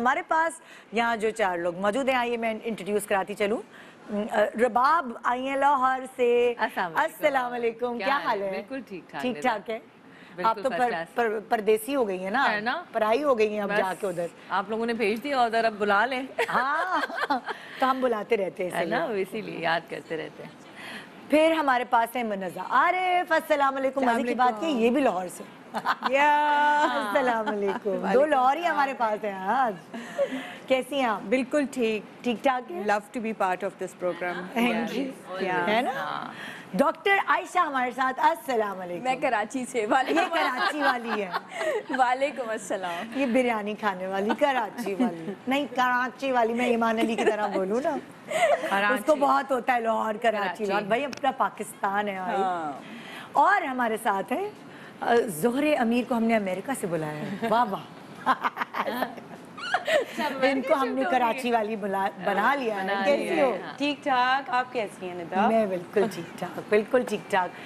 हमारे पास यहाँ जो चार लोग मौजूद हैं, आइए मैं इंट्रोड्यूस कराती चलूं। रबाब आई हैं लाहौर से। अस्सलाम वालेकुम, क्या हाल है? बिल्कुल ठीक ठाक है। आप तो परदेसी हो गई है ना, पराई हो गई है अब जाके उधर। आप लोगों ने भेज दिया उधर, अब बुला लें। हाँ तो हम बुलाते रहते हैं ना, इसीलिए याद करते रहते हैं। फिर हमारे पास है मुनज़्ज़ा आरिफ। अस्सलाम वालेकुम। मजे की बात है ये भी लाहौर से। अस्सलाम वालेकुम। दो लाहौरी हमारे पास हैं आज। कैसी हैं आप? बिल्कुल ठीक ठाक। Love to be part of this programme, है ना। डॉक्टर आयशा हमारे साथ। अस्सलाम वालेकुम। मैं कराची से। ये कराची वाली है। वालेकुम अस्सलाम। ये बिरयानी खाने वाली कराची वाली नहीं, कराची वाली। मैं ईमान अली की तरह बोलूँ ना, उसको बहुत होता है लाहौर कराची। भाई अपना पाकिस्तान है। और हमारे साथ है ज़ोहरे अमीर, को हमने अमेरिका से बुलाया है। वाह वाह, इनको हमने कराची वाली बना लिया है। कैसी हो? ठीक ठाक। आप कैसी हैं निदा? मैं बिल्कुल ठीक ठाक।